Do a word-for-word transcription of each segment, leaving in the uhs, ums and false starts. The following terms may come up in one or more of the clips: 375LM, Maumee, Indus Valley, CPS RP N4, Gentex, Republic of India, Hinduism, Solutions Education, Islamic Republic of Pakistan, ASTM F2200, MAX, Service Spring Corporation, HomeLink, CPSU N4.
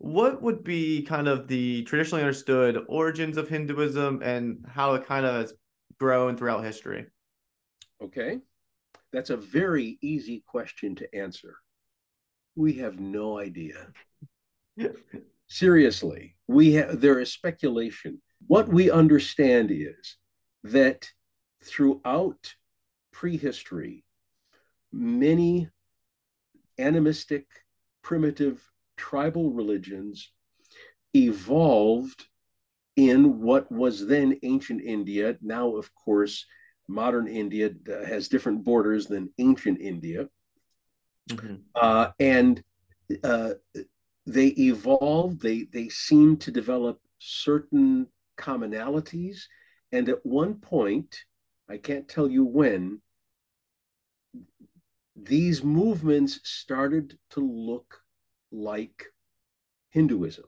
what would be kind of the traditionally understood origins of Hinduism and how it kind of has grown throughout history? Okay, that's a very easy question to answer. We have no idea. Seriously, we have, there is speculation. What we understand is that throughout prehistory, many animistic, primitive, tribal religions evolved in what was then ancient India. Now, of course, modern India has different borders than ancient India. Mm-hmm. uh, and uh, they evolved, they, they seemed to develop certain commonalities. And at one point, I can't tell you when, these movements started to look like Hinduism.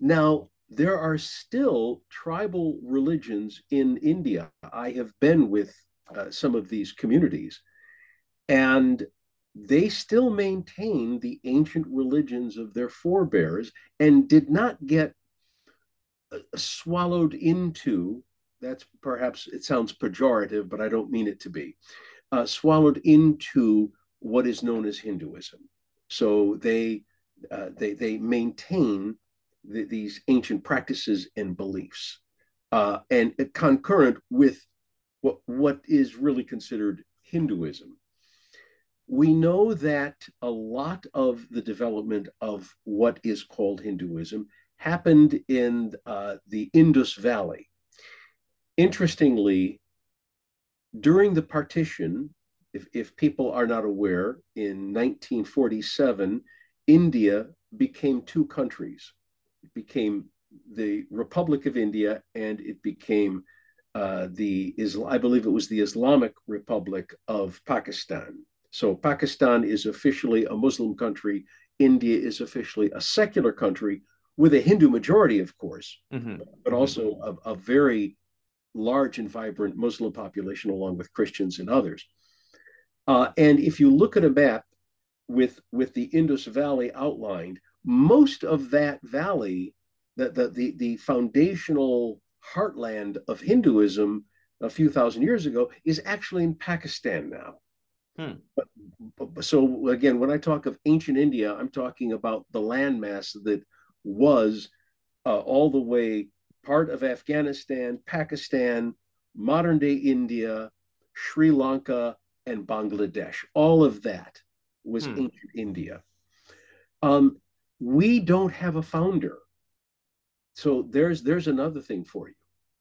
Now, there are still tribal religions in India. I have been with uh, some of these communities, and they still maintain the ancient religions of their forebears and did not get uh, swallowed into, that's perhaps, it sounds pejorative, but I don't mean it to be, uh, swallowed into what is known as Hinduism. So they, uh, they, they maintain the, these ancient practices and beliefs, uh, and uh, concurrent with what, what is really considered Hinduism. We know that a lot of the development of what is called Hinduism happened in uh, the Indus Valley. Interestingly, during the partition, If, if people are not aware, in nineteen forty-seven, India became two countries. It became the Republic of India, and it became uh, the, I believe it was the Islamic Republic of Pakistan. So Pakistan is officially a Muslim country. India is officially a secular country with a Hindu majority, of course, mm-hmm. but also a, a very large and vibrant Muslim population along with Christians and others. Uh, and if you look at a map with, with the Indus Valley outlined, most of that valley, the, the, the, the foundational heartland of Hinduism a few thousand years ago, is actually in Pakistan now. Hmm. But, but, so again, when I talk of ancient India, I'm talking about the landmass that was uh, all the way part of Afghanistan, Pakistan, modern-day India, Sri Lanka, and Bangladesh. All of that was hmm. ancient India. Um, we don't have a founder. So there's, there's another thing for you.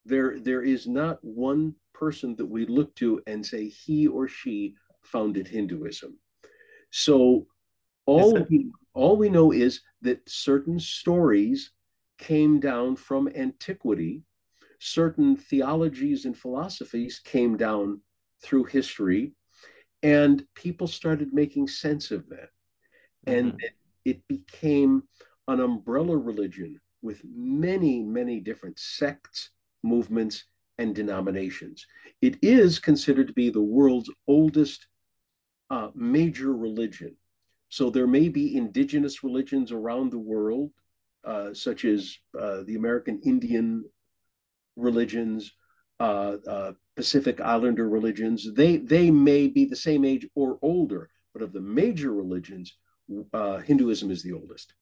There, there is not one person that we look to and say he or she founded Hinduism. So all, that... we, all we know is that certain stories came down from antiquity. Certain theologies and philosophies came down through history. And people started making sense of that. And mm-hmm. it became an umbrella religion with many, many different sects, movements, and denominations. It is considered to be the world's oldest uh, major religion. So there may be indigenous religions around the world, uh, such as uh, the American Indian religions, uh, uh, Pacific Islander religions. They, they may be the same age or older, but of the major religions, uh, Hinduism is the oldest.